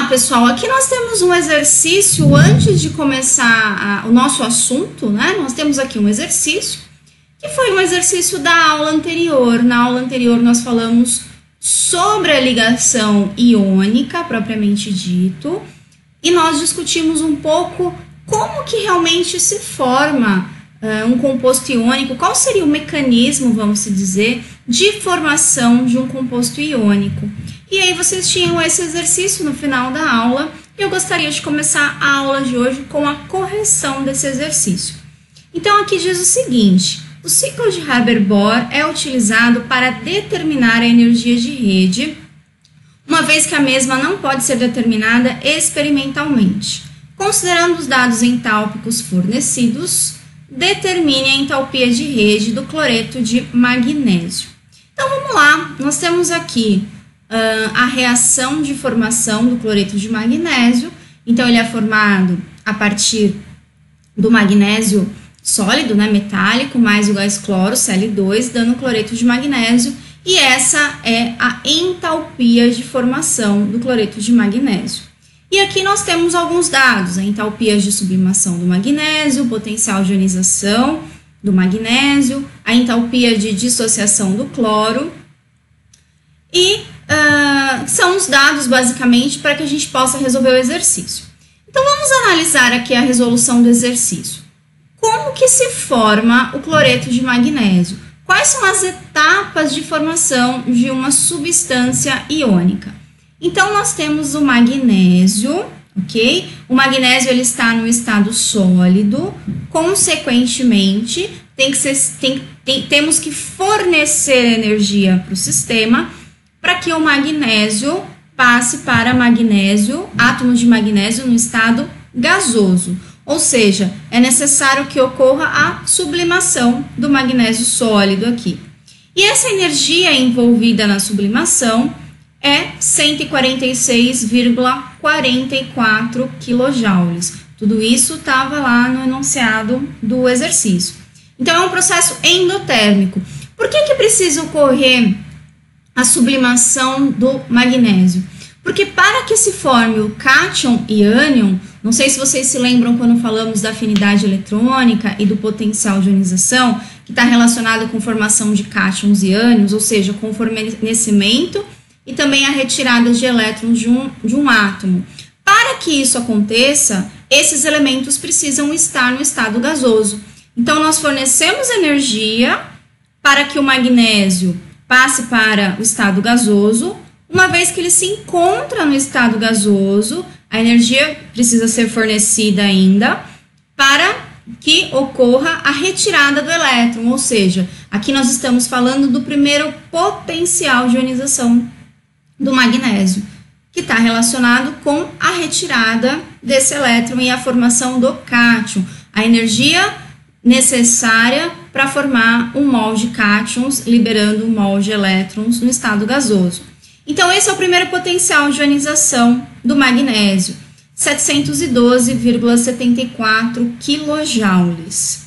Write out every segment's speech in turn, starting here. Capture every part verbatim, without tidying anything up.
lá, pessoal, aqui nós temos um exercício antes de começar a, o nosso assunto, né? Nós temos aqui um exercício, que foi um exercício da aula anterior. Na aula anterior nós falamos sobre a ligação iônica, propriamente dito, e nós discutimos um pouco como que realmente se forma uh, um composto iônico, qual seria o mecanismo, vamos dizer, de formação de um composto iônico. E aí vocês tinham esse exercício no final da aula, e eu gostaria de começar a aula de hoje com a correção desse exercício. Então aqui diz o seguinte: o ciclo de Haber-Bohr é utilizado para determinar a energia de rede, uma vez que a mesma não pode ser determinada experimentalmente. Considerando os dados entálpicos fornecidos, determine a entalpia de rede do cloreto de magnésio. Então vamos lá, nós temos aqui uh, a reação de formação do cloreto de magnésio. Então ele é formado a partir do magnésio sólido, né, metálico, mais o gás cloro, C L dois, dando cloreto de magnésio, e essa é a entalpia de formação do cloreto de magnésio. E aqui nós temos alguns dados: a entalpia de sublimação do magnésio, o potencial de ionização do magnésio, a entalpia de dissociação do cloro, e uh, são os dados basicamente para que a gente possa resolver o exercício. Então vamos analisar aqui a resolução do exercício. Como que se forma o cloreto de magnésio? Quais são as etapas de formação de uma substância iônica? Então, nós temos o magnésio, ok? O magnésio ele está no estado sólido, consequentemente, tem que ser, tem, tem, temos que fornecer energia para o sistema para que o magnésio passe para magnésio, átomos de magnésio no estado gasoso. Ou seja, é necessário que ocorra a sublimação do magnésio sólido aqui. E essa energia envolvida na sublimação é cento e quarenta e seis vírgula quarenta e quatro quilojoules. Tudo isso estava lá no enunciado do exercício. Então, é um processo endotérmico. Por que que precisa ocorrer a sublimação do magnésio? Porque para que se forme o cátion e ânion, não sei se vocês se lembram quando falamos da afinidade eletrônica e do potencial de ionização, que está relacionado com formação de cátions e ânions, ou seja, com o fornecimento e também a retirada de elétrons de um, de um átomo. Para que isso aconteça, esses elementos precisam estar no estado gasoso. Então, nós fornecemos energia para que o magnésio passe para o estado gasoso. Uma vez que ele se encontra no estado gasoso, a energia precisa ser fornecida ainda para que ocorra a retirada do elétron, ou seja, aqui nós estamos falando do primeiro potencial de ionização do magnésio, que está relacionado com a retirada desse elétron e a formação do cátion, a energia necessária para formar um mol de cátions, liberando um mol de elétrons no estado gasoso. Então, esse é o primeiro potencial de ionização do magnésio, setecentos e doze vírgula setenta e quatro quilojoules.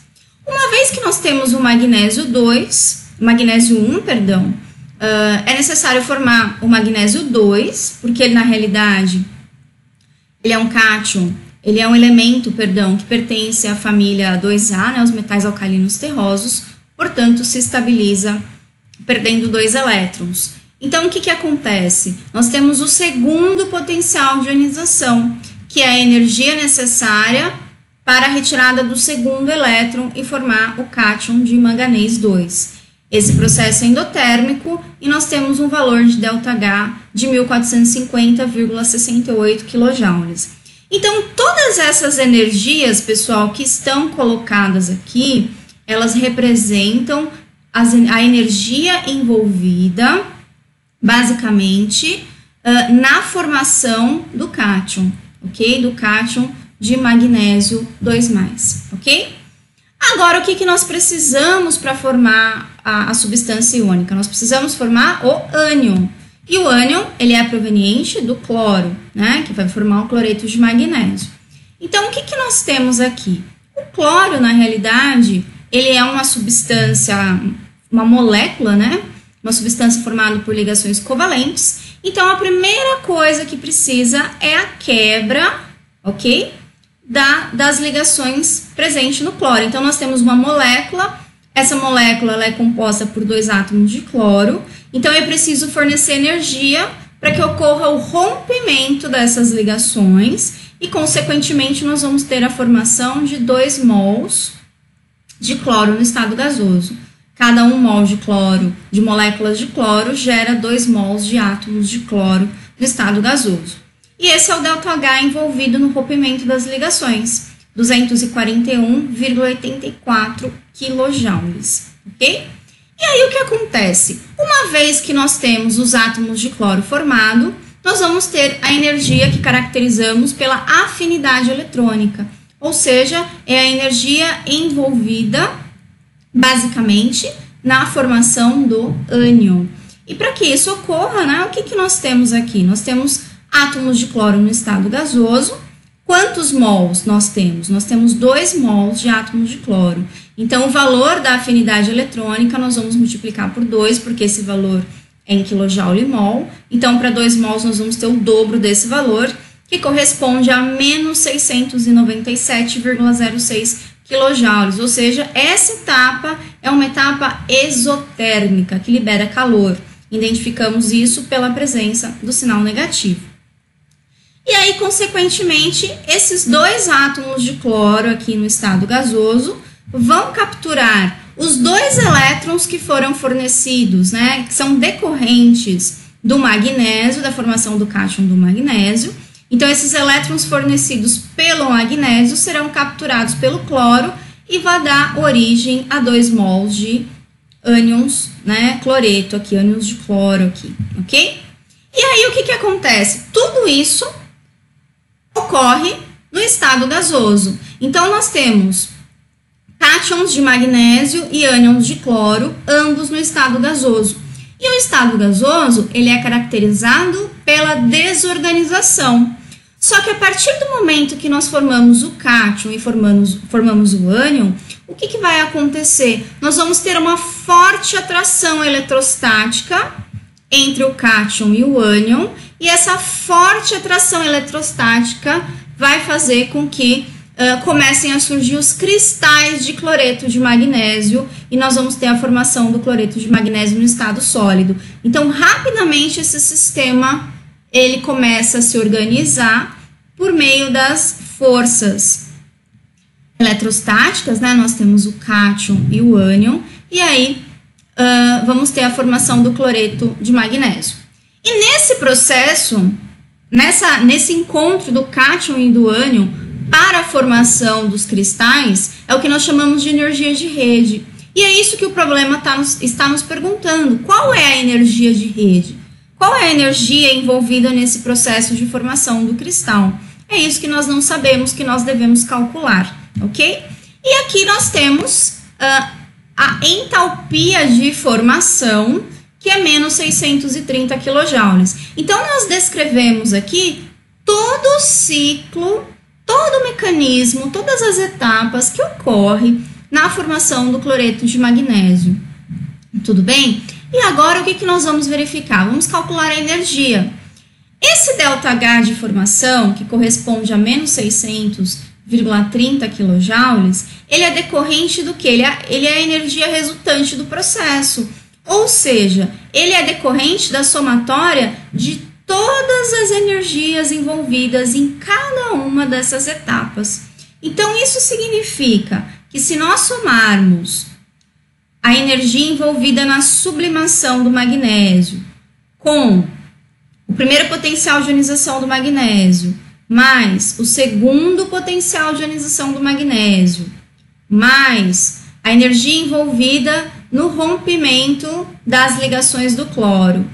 Uma vez que nós temos o magnésio dois, magnésio um, perdão, uh, é necessário formar o magnésio dois, porque ele, na realidade, ele é um cátion, ele é um elemento, perdão, que pertence à família dois A, né, os metais alcalinos terrosos, portanto, se estabiliza perdendo dois elétrons. Então, o que que acontece? Nós temos o segundo potencial de ionização, que é a energia necessária para a retirada do segundo elétron e formar o cátion de manganês dois. Esse processo é endotérmico e nós temos um valor de ΔH de mil quatrocentos e cinquenta vírgula sessenta e oito quilojoules. Então, todas essas energias, pessoal, que estão colocadas aqui, elas representam as, a energia envolvida basicamente uh, na formação do cátion, ok? Do cátion de magnésio dois mais, ok? Agora, o que que nós precisamos para formar a, a substância iônica? Nós precisamos formar o ânion. E o ânion, ele é proveniente do cloro, né? Que vai formar o cloreto de magnésio. Então, o que que nós temos aqui? O cloro, na realidade, ele é uma substância, uma molécula, né? Uma substância formada por ligações covalentes, Então, a primeira coisa que precisa é a quebra, ok? Da, das ligações presentes no cloro. Então, nós temos uma molécula, essa molécula ela é composta por dois átomos de cloro. Então, é preciso fornecer energia para que ocorra o rompimento dessas ligações e, consequentemente, nós vamos ter a formação de dois mols de cloro no estado gasoso. Cada um mol de cloro, de moléculas de cloro, gera dois mols de átomos de cloro no estado gasoso. E esse é o ΔH envolvido no rompimento das ligações, duzentos e quarenta e um vírgula oitenta e quatro quilojoules, ok? E aí o que acontece? Uma vez que nós temos os átomos de cloro formado, nós vamos ter a energia que caracterizamos pela afinidade eletrônica, ou seja, é a energia envolvida basicamente na formação do ânion. E para que isso ocorra, né, o que, que nós temos aqui? Nós temos átomos de cloro no estado gasoso. Quantos mols nós temos? Nós temos dois mols de átomos de cloro. Então, o valor da afinidade eletrônica nós vamos multiplicar por dois, porque esse valor é em quilojoule mol. Então, para dois mols nós vamos ter o dobro desse valor, que corresponde a menos seiscentos e noventa e sete vírgula zero seis quilojoules, ou seja, essa etapa é uma etapa exotérmica, que libera calor. Identificamos isso pela presença do sinal negativo. E aí, consequentemente, esses dois átomos de cloro aqui no estado gasoso vão capturar os dois elétrons que foram fornecidos, né, que são decorrentes do magnésio, da formação do cátion do magnésio. Então, esses elétrons fornecidos pelo magnésio serão capturados pelo cloro e vai dar origem a dois mols de ânions, né, cloreto aqui, ânions de cloro aqui, ok? E aí, o que que acontece? Tudo isso ocorre no estado gasoso. Então, nós temos cátions de magnésio e ânions de cloro, ambos no estado gasoso. E o estado gasoso, ele é caracterizado pela desorganização. Só que a partir do momento que nós formamos o cátion e formamos, formamos o ânion, o que, que vai acontecer? Nós vamos ter uma forte atração eletrostática entre o cátion e o ânion, e essa forte atração eletrostática vai fazer com que uh, comecem a surgir os cristais de cloreto de magnésio, e nós vamos ter a formação do cloreto de magnésio no estado sólido. Então, rapidamente, esse sistema ele começa a se organizar por meio das forças eletrostáticas, né? Nós temos o cátion e o ânion, e aí uh, vamos ter a formação do cloreto de magnésio. E nesse processo, nessa, nesse encontro do cátion e do ânion para a formação dos cristais, é o que nós chamamos de energia de rede. E é isso que o problema tá nos, está nos perguntando, qual é a energia de rede? Qual é a energia envolvida nesse processo de formação do cristal? É isso que nós não sabemos, que nós devemos calcular, ok? E aqui nós temos uh, a entalpia de formação, que é menos seiscentos e trinta quilojoules. Então, nós descrevemos aqui todo o ciclo, todo o mecanismo, todas as etapas que ocorre na formação do cloreto de magnésio. Tudo bem? E agora, o que, que nós vamos verificar? Vamos calcular a energia. Esse ΔH de formação, que corresponde a menos seiscentos vírgula trinta quilojoules, ele é decorrente do quê? Ele é, ele é a energia resultante do processo. Ou seja, ele é decorrente da somatória de todas as energias envolvidas em cada uma dessas etapas. Então, isso significa que se nós somarmos a energia envolvida na sublimação do magnésio com o primeiro potencial de ionização do magnésio, mais o segundo potencial de ionização do magnésio, mais a energia envolvida no rompimento das ligações do cloro,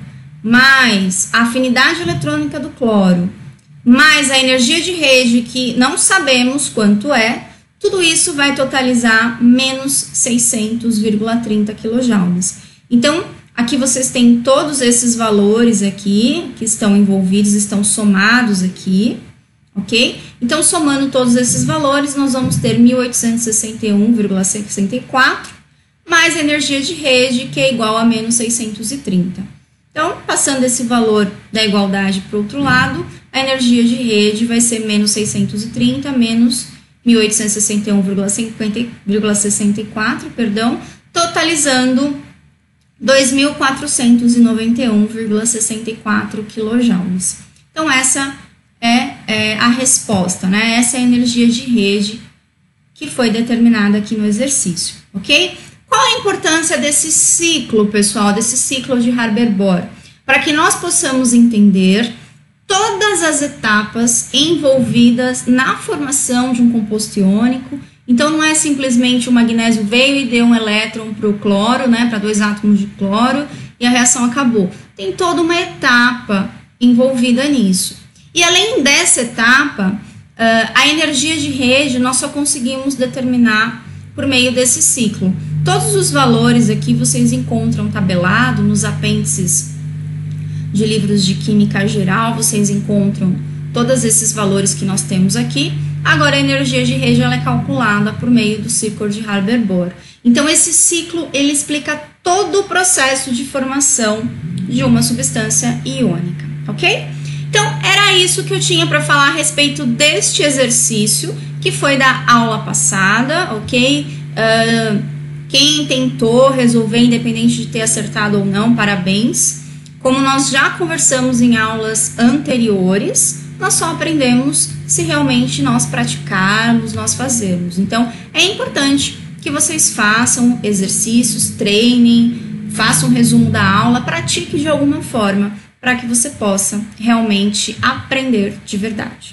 mais a afinidade eletrônica do cloro, mais a energia de rede, que não sabemos quanto é, tudo isso vai totalizar menos seiscentos vírgula trinta quilojoules. Então, aqui vocês têm todos esses valores aqui, que estão envolvidos, estão somados aqui, ok? Então, somando todos esses valores, nós vamos ter mil oitocentos e sessenta e um vírgula sessenta e quatro mais energia de rede, que é igual a menos seiscentos e trinta. Então, passando esse valor da igualdade para o outro lado, a energia de rede vai ser menos seiscentos e trinta menos mil oitocentos e sessenta e um vírgula sessenta e quatro, perdão, totalizando dois mil quatrocentos e noventa e um vírgula sessenta e quatro quilojoules. Então, essa é, é a resposta, né? Essa é a energia de rede que foi determinada aqui no exercício, ok? Qual a importância desse ciclo, pessoal, desse ciclo de Haber-Bohr? Para que nós possamos entender todas as etapas envolvidas na formação de um composto iônico. Então, não é simplesmente o magnésio veio e deu um elétron para o cloro, né, para dois átomos de cloro, e a reação acabou. Tem toda uma etapa envolvida nisso. E além dessa etapa, a energia de rede nós só conseguimos determinar por meio desse ciclo. Todos os valores aqui vocês encontram tabelado nos apêndices de livros de química geral, vocês encontram todos esses valores que nós temos aqui. Agora, a energia de rede ela é calculada por meio do ciclo de Haber-Bohr. Então, esse ciclo ele explica todo o processo de formação de uma substância iônica, ok? Então, era isso que eu tinha para falar a respeito deste exercício, que foi da aula passada, ok? Uh, quem tentou resolver, independente de ter acertado ou não, parabéns. Como nós já conversamos em aulas anteriores, nós só aprendemos se realmente nós praticarmos, nós fazermos. Então, é importante que vocês façam exercícios, treinem, façam um resumo da aula, pratique de alguma forma, para que você possa realmente aprender de verdade.